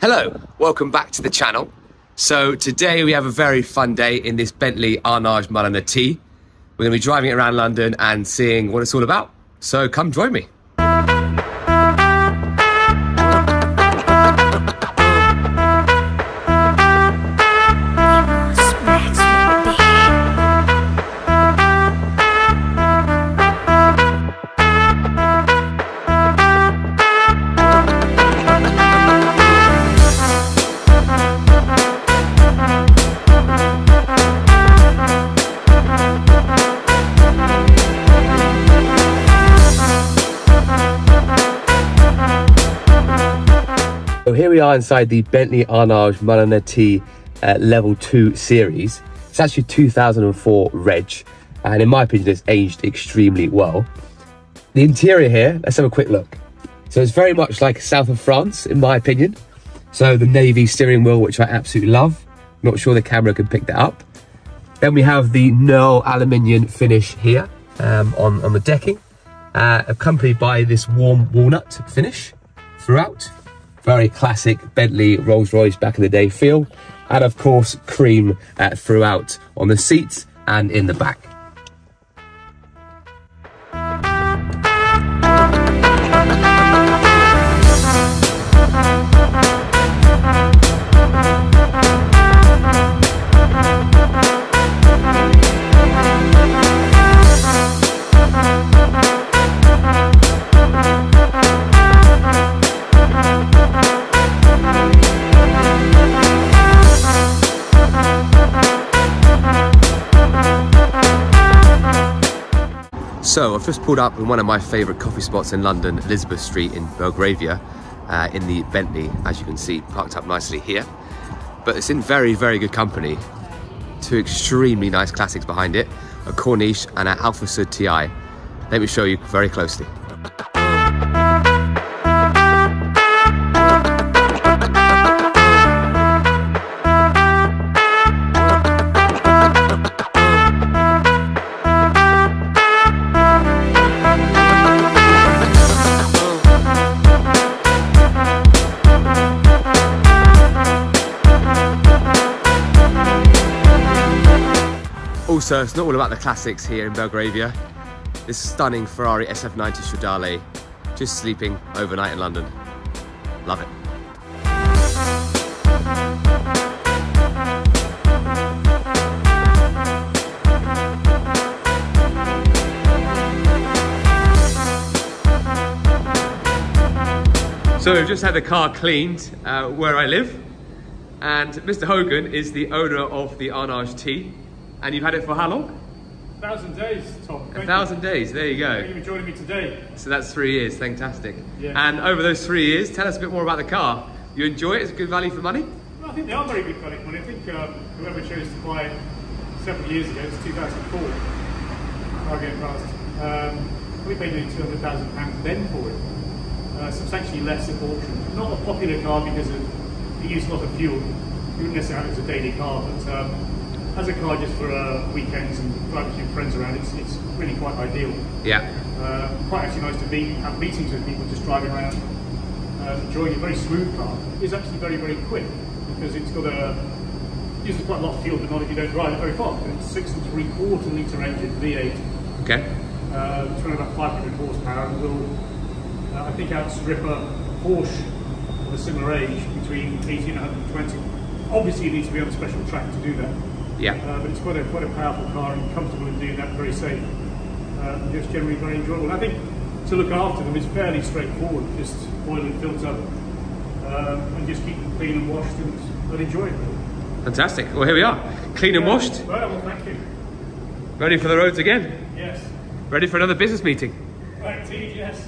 Hello, welcome back to the channel. So today we have a very fun day in this Bentley Arnage Mulliner T. We're going to be driving it around London and seeing what it's all about. So come join me. So here we are inside the Bentley Arnage Mulliner T Level 2 series. It's actually 2004 reg, and in my opinion it's aged extremely well. The interior here, let's have a quick look. So it's very much like south of France in my opinion. So the navy steering wheel, which I absolutely love. Not sure the camera can pick that up. Then we have the knurl aluminium finish here on the decking, accompanied by this warm walnut finish throughout. Very classic Bentley Rolls-Royce back in the day feel, and of course cream throughout on the seats and in the back. So I've just pulled up in one of my favourite coffee spots in London, Elizabeth Street in Belgravia, in the Bentley, as you can see, parked up nicely here. But it's in very, very good company. Two extremely nice classics behind it, a Corniche and an Alfa Sud Ti. Let me show you very closely. Also, it's not all about the classics here in Belgravia. This stunning Ferrari SF90 Stradale, just sleeping overnight in London. Love it. So we've just had the car cleaned where I live, and Mr. Hogan is the owner of the Arnage T. And you've had it for how long? 1,000 days, Tom. 1,000 days, there you go. Thank you for joining me today. So that's 3 years, fantastic. Yeah. And over those 3 years, tell us a bit more about the car. You enjoy it? It's good value for money? Well, I think they are very good value for money. I think whoever chose to buy it several years ago, it's 2004, I'll get past. We paid nearly £200,000 then for it. Substantially less at auction. Not a popular car because it used a lot of fuel. You wouldn't necessarily have it as a daily car, but as a car just for weekends and driving with your friends around, it's really quite ideal. Yeah. Quite actually nice to have meetings with people just driving around, enjoying a very smooth car. It's actually very, very quick because it's got it uses quite a lot of fuel, but not if you don't drive it very fast. It's 6.75 litre engine, V8. Okay. It's running about 500 horsepower and will, I think, outstrip a Porsche of a similar age between 80 and 120. Obviously, you need to be on a special track to do that. Yeah. But it's quite a powerful car and comfortable in doing that, very safe. Just generally very enjoyable. I think to look after them is fairly straightforward, just oil and filter, and just keep them clean and washed and enjoy it. Fantastic. Well, here we are, clean and washed. Well, thank you. Ready for the roads again? Yes. Ready for another business meeting? Right, indeed, yes.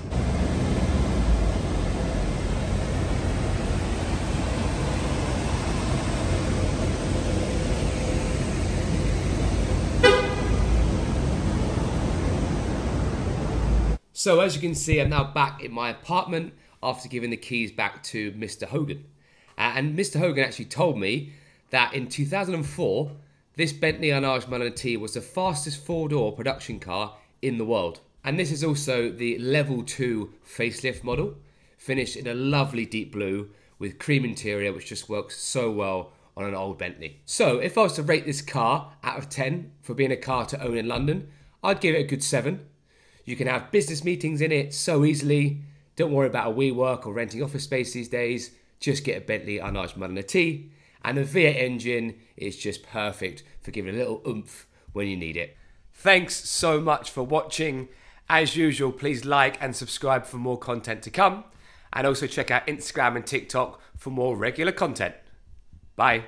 So as you can see, I'm now back in my apartment after giving the keys back to Mr. Hogan. And Mr. Hogan actually told me that in 2004, this Bentley Arnage Mulliner T was the fastest four-door production car in the world. And this is also the Level 2 facelift model, finished in a lovely deep blue with cream interior, which just works so well on an old Bentley. So if I was to rate this car out of 10 for being a car to own in London, I'd give it a good 7. You can have business meetings in it so easily. Don't worry about a WeWork or renting office space these days. Just get a Bentley Arnage Mulliner T. And the V8 engine is just perfect for giving a little oomph when you need it. Thanks so much for watching. As usual, please like and subscribe for more content to come. And also check out Instagram and TikTok for more regular content. Bye.